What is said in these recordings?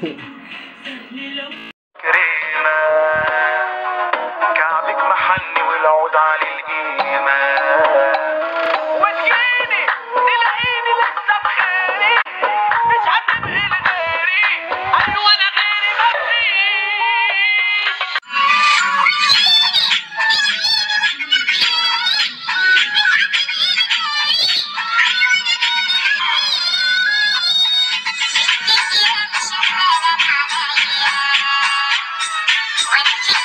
كريمة كعبك محني والعود على القيمة وتجيني تلاقيني لسه بخيري مش هتبقي لغيري ايوه انا غيري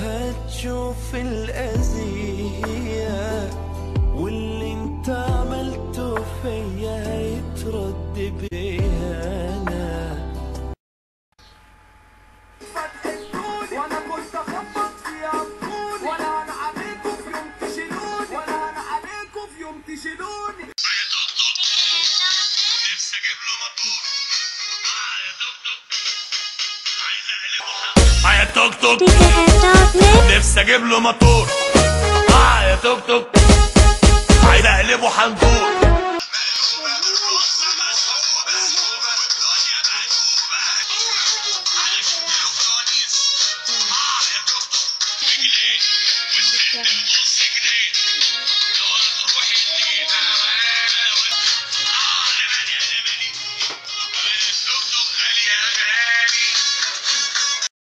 هتشوف الأذية واللي انت عملته فيا هيترد بيها أنا وأنا كنت أخبط يا عبدوني ولا أنا عليكم في يوم تشيلوني ولا أنا عليكم في يوم تشيلوني نفسي أجيب له موتور معايا توك توك عايز أقلبه معايا توك توك نفسي اجيب له موتور معايا توك توك عايز اقلبه حنطور.